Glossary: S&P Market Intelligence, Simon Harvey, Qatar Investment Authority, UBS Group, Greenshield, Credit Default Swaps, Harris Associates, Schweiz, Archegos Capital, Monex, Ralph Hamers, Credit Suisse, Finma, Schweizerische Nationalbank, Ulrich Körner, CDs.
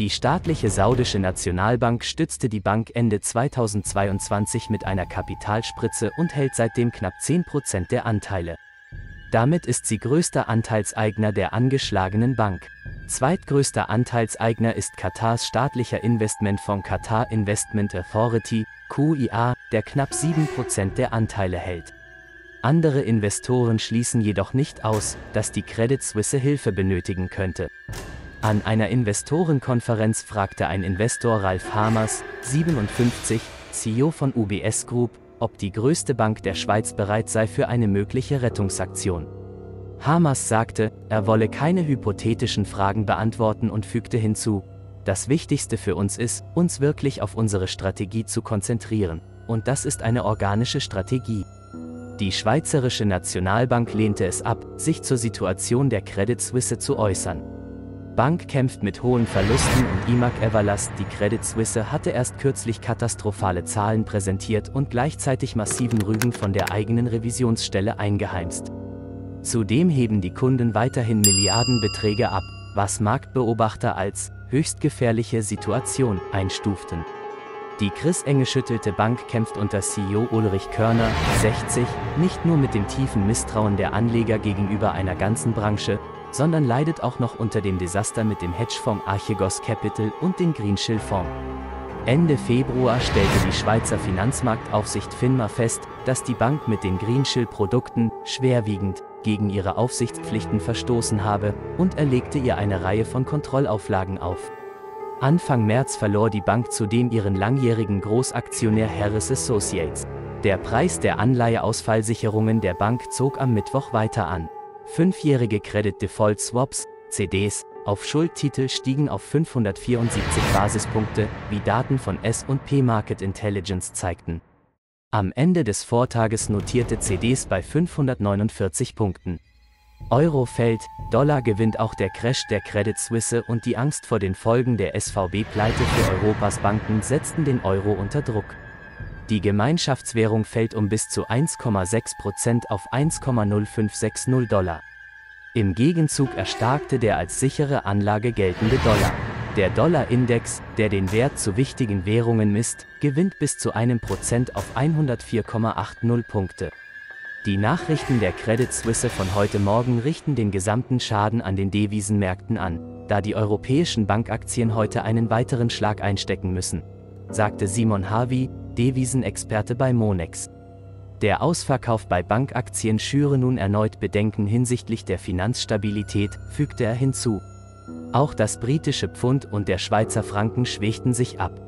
Die staatliche saudische Nationalbank stützte die Bank Ende 2022 mit einer Kapitalspritze und hält seitdem knapp 10% der Anteile. Damit ist sie größter Anteilseigner der angeschlagenen Bank. Zweitgrößter Anteilseigner ist Katars staatlicher Investmentfonds Qatar Investment Authority, QIA, der knapp 7% der Anteile hält. Andere Investoren schließen jedoch nicht aus, dass die Credit Suisse Hilfe benötigen könnte. An einer Investorenkonferenz fragte ein Investor Ralph Hamers, 57, CEO von UBS Group, ob die größte Bank der Schweiz bereit sei für eine mögliche Rettungsaktion. Hamers sagte, er wolle keine hypothetischen Fragen beantworten und fügte hinzu, das Wichtigste für uns ist, uns wirklich auf unsere Strategie zu konzentrieren, und das ist eine organische Strategie. Die Schweizerische Nationalbank lehnte es ab, sich zur Situation der Credit Suisse zu äußern. Bank kämpft mit hohen Verlusten und IMAG Everlast. Die Credit Suisse hatte erst kürzlich katastrophale Zahlen präsentiert und gleichzeitig massiven Rügen von der eigenen Revisionsstelle eingeheimst. Zudem heben die Kunden weiterhin Milliardenbeträge ab, was Marktbeobachter als höchst gefährliche Situation einstuften. Die krisenge schüttelte Bank kämpft unter CEO Ulrich Körner, 60, nicht nur mit dem tiefen Misstrauen der Anleger gegenüber einer ganzen Branche, sondern leidet auch noch unter dem Desaster mit dem Hedgefonds Archegos Capital und den Greenshield-Fonds. Ende Februar stellte die Schweizer Finanzmarktaufsicht Finma fest, dass die Bank mit den Greenshield-Produkten schwerwiegend gegen ihre Aufsichtspflichten verstoßen habe und erlegte ihr eine Reihe von Kontrollauflagen auf. Anfang März verlor die Bank zudem ihren langjährigen Großaktionär Harris Associates. Der Preis der Anleiheausfallsicherungen der Bank zog am Mittwoch weiter an. 5-jährige Credit Default Swaps, CDs, auf Schuldtitel stiegen auf 574 Basispunkte, wie Daten von S&P Market Intelligence zeigten. Am Ende des Vortages notierte CDs bei 549 Punkten. Euro fällt, Dollar gewinnt. Auch der Crash der Credit Suisse und die Angst vor den Folgen der SVB-Pleite für Europas Banken setzten den Euro unter Druck. Die Gemeinschaftswährung fällt um bis zu 1,6% auf 1,0560 Dollar. Im Gegenzug erstarkte der als sichere Anlage geltende Dollar. Der Dollarindex, der den Wert zu wichtigen Währungen misst, gewinnt bis zu 1% auf 104,80 Punkte. Die Nachrichten der Credit Suisse von heute Morgen richten den gesamten Schaden an den Devisenmärkten an, da die europäischen Bankaktien heute einen weiteren Schlag einstecken müssen, sagte Simon Harvey, Devisenexperte bei Monex. Der Ausverkauf bei Bankaktien schüre nun erneut Bedenken hinsichtlich der Finanzstabilität, fügte er hinzu. Auch das britische Pfund und der Schweizer Franken schwächten sich ab.